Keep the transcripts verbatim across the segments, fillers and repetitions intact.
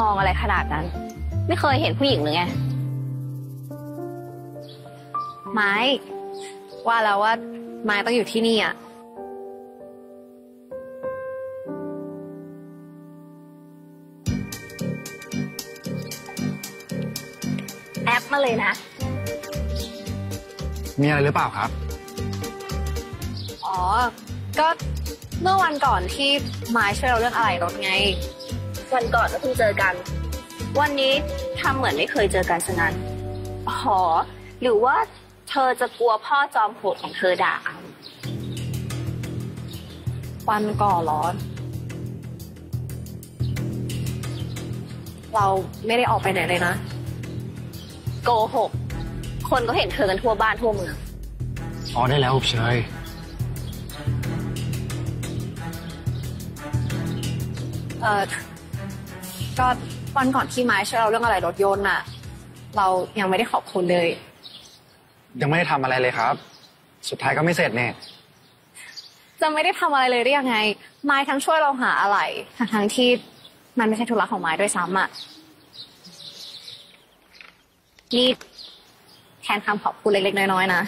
มองอะไรขนาดนั้นไม่เคยเห็นผู้หญิงหรือไงไม้ว่าแล้วว่าไม้ต้องอยู่ที่นี่อ่ะแอปมาเลยนะมีอะไรหรือเปล่าครับอ๋อก็เมื่อวันก่อนที่ไม้ช่วยเราเรื่องอะไรรถไงวันก่อนก็เพิ่งเจอกันวันนี้ทำเหมือนไม่เคยเจอกันซะงั้นอ๋อหรือว่าเธอจะกลัวพ่อจอมโหดของเธอด่าวันก่อนร้อนเราไม่ได้ออกไปไหนเลยนะโกหกคนก็เห็นเธอกันทั่วบ้านทั่วเมืองอ๋อได้แล้วเฉยเออก็วันก่อนที่ไม้ช่วยเราเรื่องอะไรรถยนต์น่ะเรายังไม่ได้ขอบคุณเลยยังไม่ได้ทำอะไรเลยครับสุดท้ายก็ไม่เสร็จแน่จะไม่ได้ทำอะไรเลยได้ยังไงไม้ทั้งช่วยเราหาอะไรทั้งที่มันไม่ใช่ธุระของไม้ด้วยซ้ำอ่ะนี่แทนคำขอบคุณเล็กๆน้อยๆนะ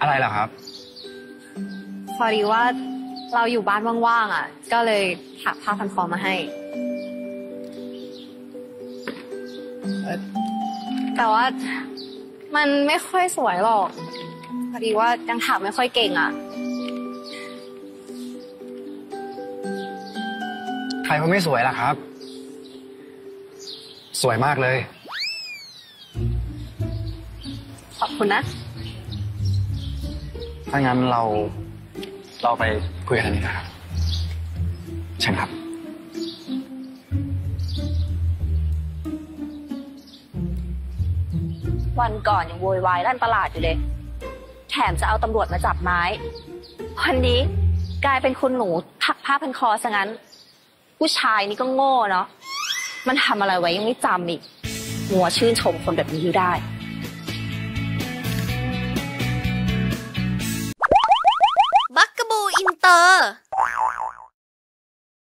อะไรเหรอครับพอดีว่าเราอยู่บ้านว่างๆอ่ะก็เลยถักผ้าพันคอมาให้แต่ว่ามันไม่ค่อยสวยหรอกพอดีว่ายังถักไม่ค่อยเก่งอ่ะใครเขาไม่สวยล่ะครับสวยมากเลยขอบคุณนะถ้างั้นเราเราไปคุยกันนี่นะครับเชิญครับวันก่อนยังโวยวายด้านประหลาดอยู่เลยแถมจะเอาตำรวจมาจับไม้วันนี้กลายเป็นคุณหนูถักผ้าพันคอซะงั้นผู้ชายนี่ก็โง่เนาะมันทำอะไรไว้ยังไม่จำอีกหัวชื่นชมคนแบบนี้ได้